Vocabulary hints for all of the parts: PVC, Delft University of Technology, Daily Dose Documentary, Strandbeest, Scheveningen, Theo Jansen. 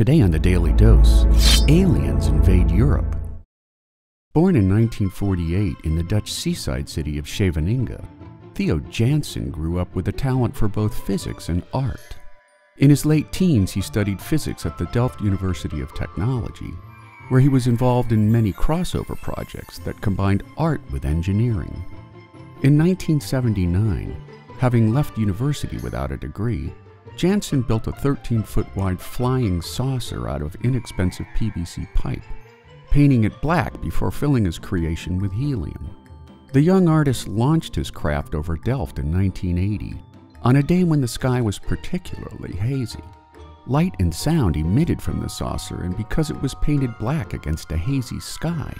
Today on the Daily Dose, aliens invade Europe. Born in 1948 in the Dutch seaside city of Scheveningen, Theo Jansen grew up with a talent for both physics and art. In his late teens, he studied physics at the Delft University of Technology, where he was involved in many crossover projects that combined art with engineering. In 1979, having left university without a degree, Jansen built a 13-foot wide flying saucer out of inexpensive PVC pipe, painting it black before filling his creation with helium. The young artist launched his craft over Delft in 1980, on a day when the sky was particularly hazy. Light and sound emitted from the saucer, and because it was painted black against a hazy sky,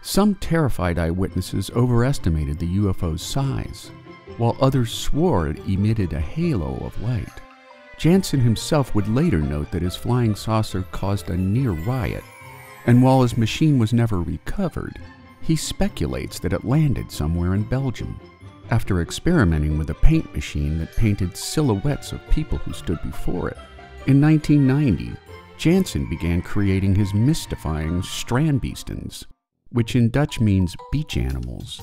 some terrified eyewitnesses overestimated the UFO's size, while others swore it emitted a halo of light. Jansen himself would later note that his flying saucer caused a near riot, and while his machine was never recovered, he speculates that it landed somewhere in Belgium, after experimenting with a paint machine that painted silhouettes of people who stood before it. In 1990, Jansen began creating his mystifying Strandbeestens, which in Dutch means beach animals.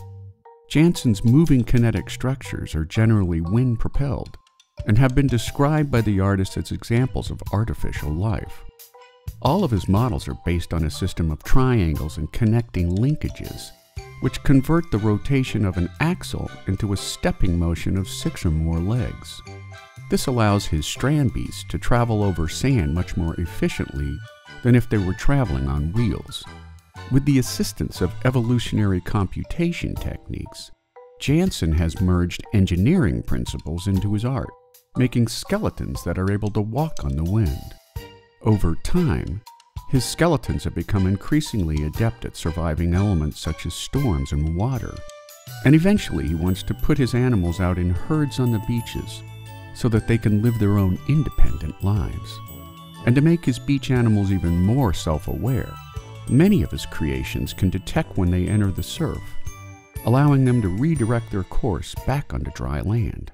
Jansen's moving kinetic structures are generally wind-propelled, and have been described by the artist as examples of artificial life. All of his models are based on a system of triangles and connecting linkages, which convert the rotation of an axle into a stepping motion of 6 or more legs. This allows his Strandbeest to travel over sand much more efficiently than if they were traveling on wheels. With the assistance of evolutionary computation techniques, Jansen has merged engineering principles into his art, making skeletons that are able to walk on the wind. Over time, his skeletons have become increasingly adept at surviving elements such as storms and water, and eventually he wants to put his animals out in herds on the beaches so that they can live their own independent lives. And to make his beach animals even more self-aware, many of his creations can detect when they enter the surf, allowing them to redirect their course back onto dry land.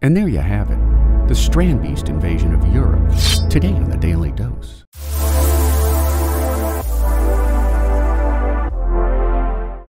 And there you have it, the Strandbeest invasion of Europe, today on the Daily Dose.